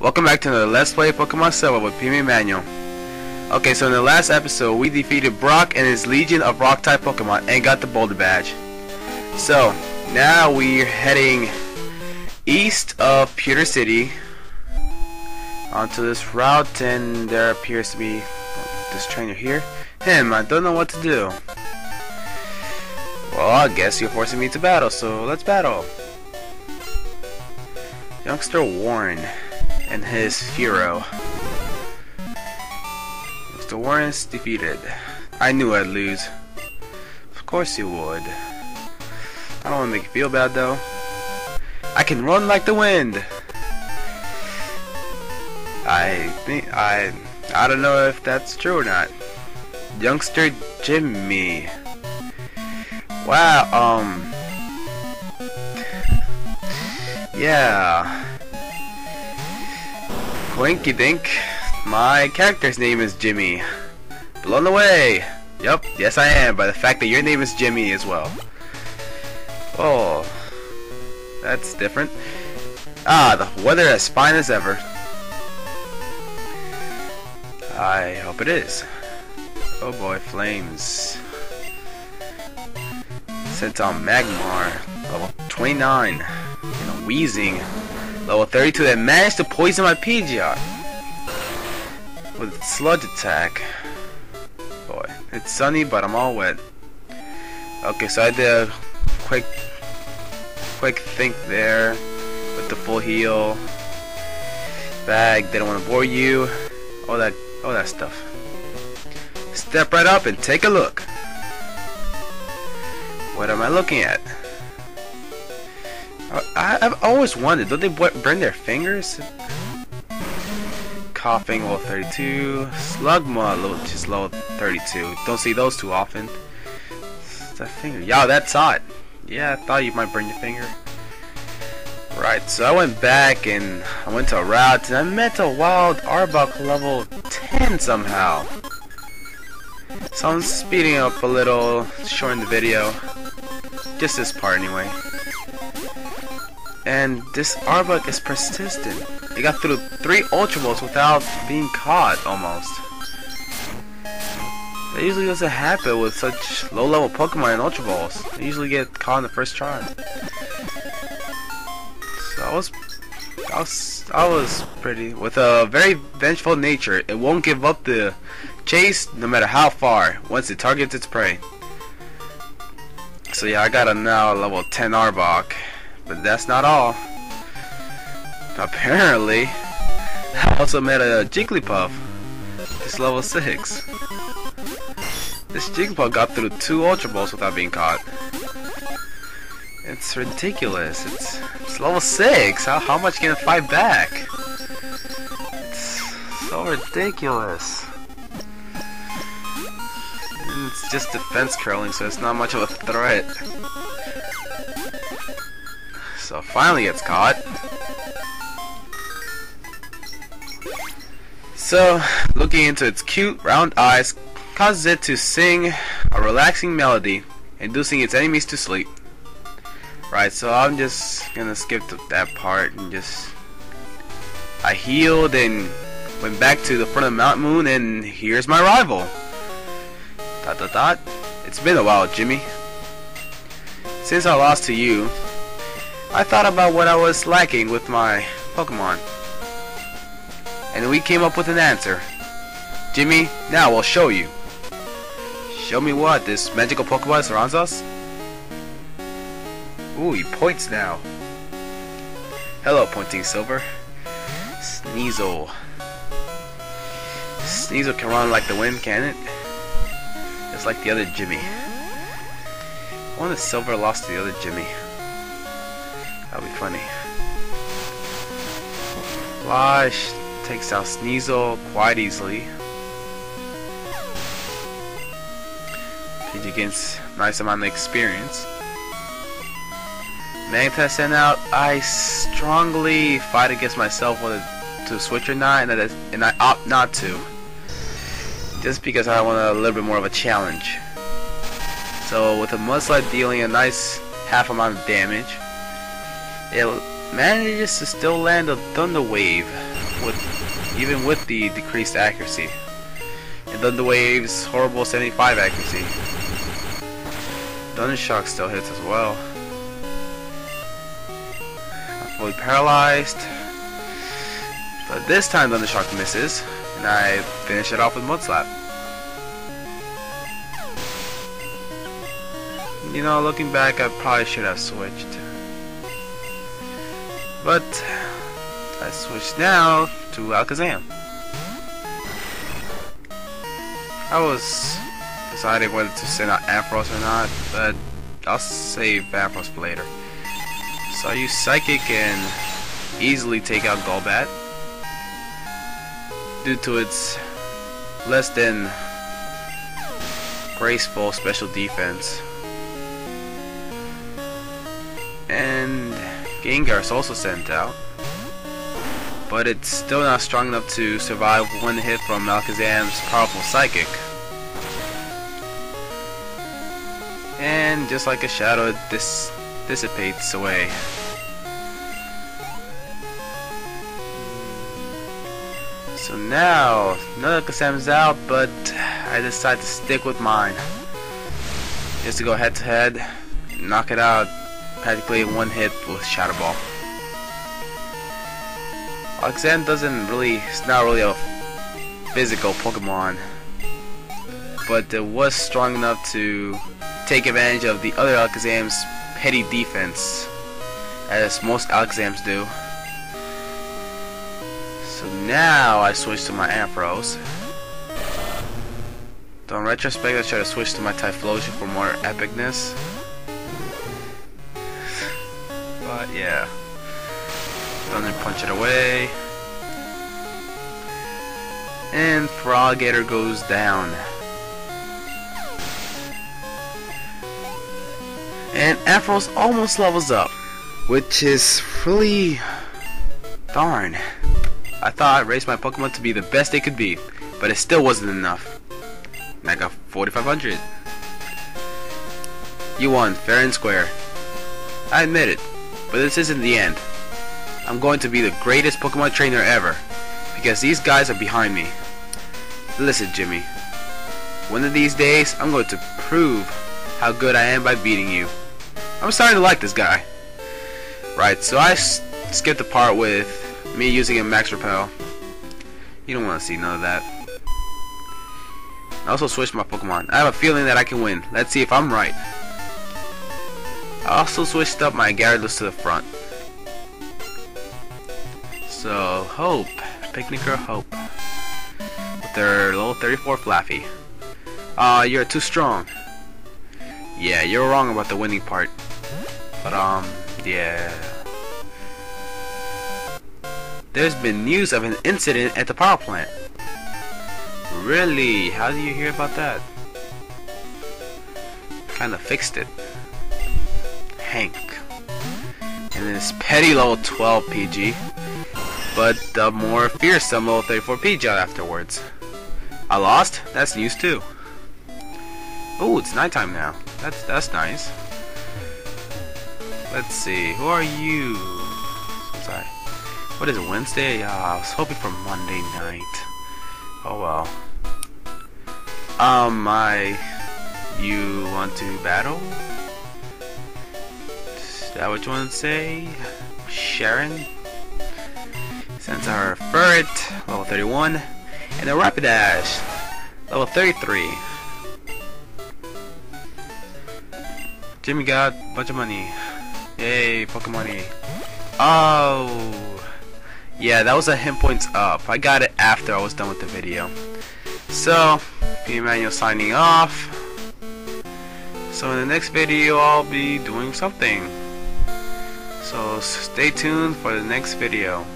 Welcome back to another Let's Play Pokemon Silver with PMEmmanuel. Okay, so in the last episode we defeated Brock and his legion of rock type Pokemon and got the Boulder Badge. So now we're heading east of Pewter City onto this route, and there appears to be this trainer here. I don't know what to do. Well, I guess you're forcing me to battle, so let's battle. Youngster Warren and his Furo. Mr. Warren's defeated. I knew I'd lose. Of course you would. I don't want to make you feel bad though. I can run like the wind. I don't know if that's true or not. Youngster Jimmy. Wow. Yeah. Winky Dink, my character's name is Jimmy. Blown away! Yup, yes I am, by the fact that your name is Jimmy as well. Oh, that's different. Ah, the weather as fine as ever. I hope it is. Oh boy, flames. Sent on Magmar, level 29, and a wheezing. Level 32 that managed to poison my Pidgeot with its sludge attack. Boy, it's sunny but I'm all wet. Okay, so I did a quick think there with the full heal bag. Didn't want to bore you. All that stuff. Step right up and take a look. What am I looking at? I've always wondered, don't they burn their fingers? Koffing, level 32. Slugma, which is level 32. Don't see those too often. That finger. Yeah, that's hot. Yeah, I thought you might burn your finger. Right, so I went back and I went to a route and I met a wild Arbok level 10 somehow. So I'm speeding up a little, shorten the video. Just this part anyway. And this Arbok is persistent. It got through 3 Ultra Balls without being caught, almost. That usually doesn't happen with such low-level Pokemon and Ultra Balls. They usually get caught in the first try. So I was pretty... With a very vengeful nature, it won't give up the chase no matter how far, once it targets its prey. So yeah, I got a now level 10 Arbok. But that's not all. Apparently, I also met a Jigglypuff. It's level 6. This Jigglypuff got through 2 Ultra Balls without being caught. It's ridiculous. It's level 6. How much can it fight back? It's so ridiculous. And it's just defense curling, so it's not much of a threat. So finally it's caught. So looking into its cute round eyes causes it to sing a relaxing melody, inducing its enemies to sleep. Right, so I'm just gonna skip that part and just... I healed and went back to the front of Mount Moon, and here's my rival. Dot dot dot. It's been a while, Jimmy. Since I lost to you, I thought about what I was lacking with my Pokemon, and we came up with an answer. Jimmy, now we'll show you. Show me what? This magical Pokemon surrounds us? Ooh, he points now. Hello, pointing Silver. Sneasel. Sneasel can run like the wind, can it? Just like the other Jimmy. I wonder if Silver lost to the other Jimmy. That'll be funny. Flash takes out Sneasel quite easily. Pidge against nice amount of experience. Magnemite sent out. I strongly fight against myself whether to switch or not, and I opt not to, just because I want a little bit more of a challenge. So with a mudslide dealing a nice half amount of damage, it manages to still land a Thunder Wave. even with the decreased accuracy. And Thunderwave's horrible 75 accuracy. Thundershock still hits as well. I'm fully paralyzed. But this time Thundershock misses, and I finish it off with Mudslap. You know, looking back, I probably should have switched. But I switched now to Alakazam. I was deciding whether to send out Ampharos or not, but I'll save Ampharos for later. So I use Psychic and easily take out Golbat due to its less than graceful special defense. And Gengar is also sent out, but it's still not strong enough to survive one hit from Alakazam's powerful Psychic. And just like a shadow, it dissipates away. So now, another Alakazam's out, but I decide to stick with mine. Just to go head to head, knock it out practically one hit with Shadow Ball. Alakazam it's not really a physical Pokemon, but it was strong enough to take advantage of the other Alakazam's petty defense, as most Alakazams do. So now I switch to my Ampharos. Though in retrospect, I should have switched to my Typhlosion for more epicness. But yeah, Thunder Punch it away, and Frogator goes down, and Ampharos almost levels up, which is really darn. I thought I raised my Pokemon to be the best they could be, but it still wasn't enough. And I got 4,500. You won, fair and square. I admit it. But this isn't the end. I'm going to be the greatest Pokemon trainer ever, because these guys are behind me. Listen, Jimmy. One of these days, I'm going to prove how good I am by beating you. I'm starting to like this guy. Right, so I skipped the part with me using a Max Repel. You don't want to see none of that. I also switched my Pokemon. I have a feeling that I can win. Let's see if I'm right. I also switched up my Gyarados to the front. So, Hope. Picnicker Hope. With their level 34 Flaffy. You're too strong. Yeah, you're wrong about the winning part. But, yeah. There's been news of an incident at the power plant. Really? How do you hear about that? Kinda fixed it. Hank. And it's petty level 12 PG, but the more fearsome level 34 PG out afterwards. I lost? That's news too. Oh, it's nighttime now. That's nice. Let's see. Who are you? I'm sorry. What is it, Wednesday? I was hoping for Monday night. Oh well. You want to battle? Is that what you want to say? Sharon? Sends our Ferret, level 31, and a Rapidash, level 33. Jimmy got a bunch of money. Yay, Pokemon-y. Oh! Yeah, that was a hint points up. I got it after I was done with the video. So, PMEmmanuel signing off. So in the next video, I'll be doing something. So stay tuned for the next video.